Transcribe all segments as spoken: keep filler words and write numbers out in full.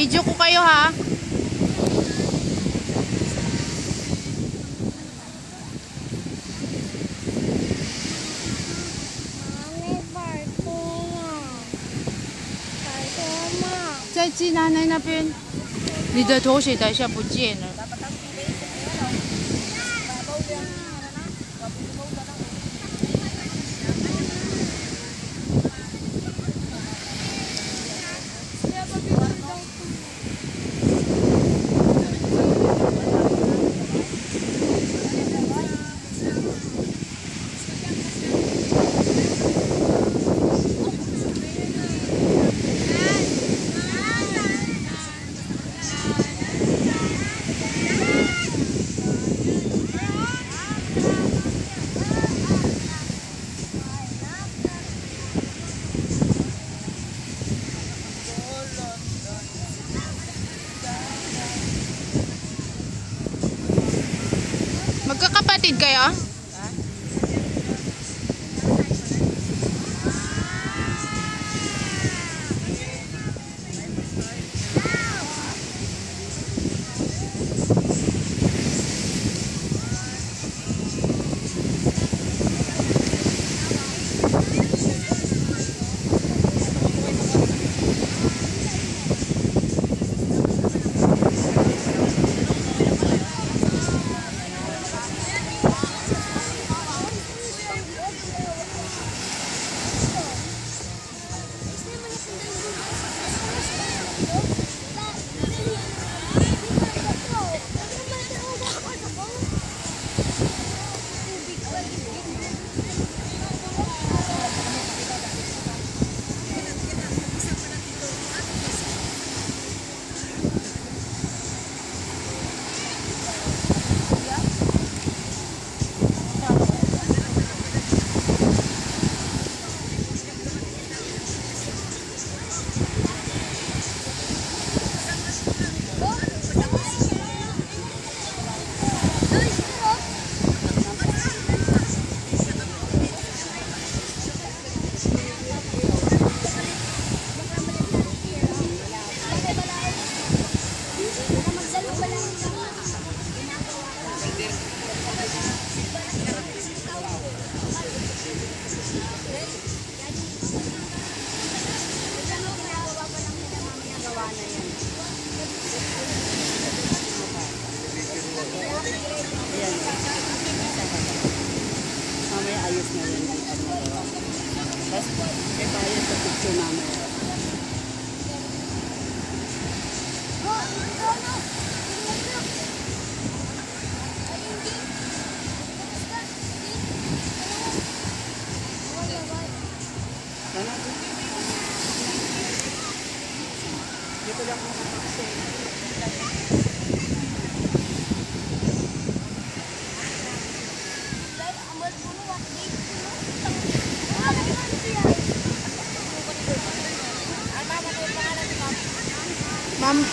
Video ko kayo ha.再去奶奶那边，你的拖鞋等一下不见了。Magkakapatid kayo?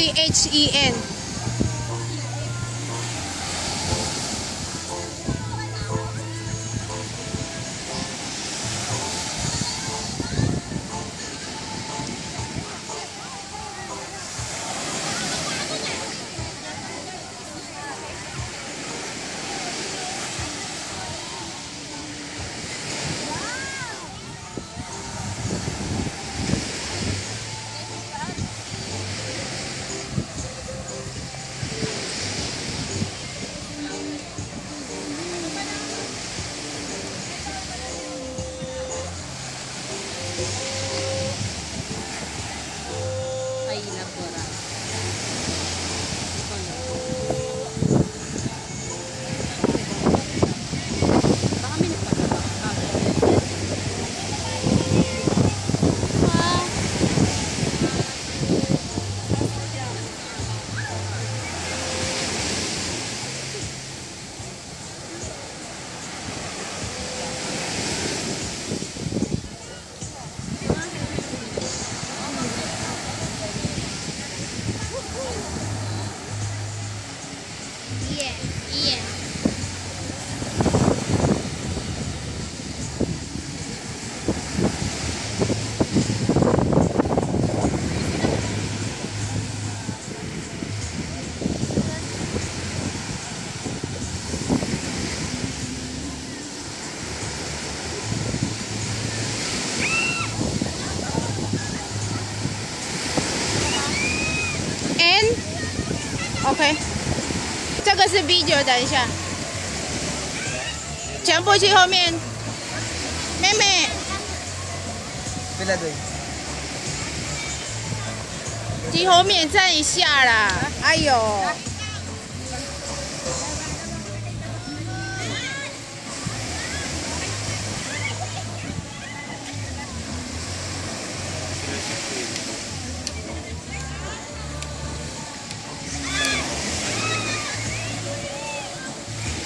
C H E N. OK， 这个是 video， 等一下，全部去后面。妹妹，对了对，急红免战一下啦！哎呦，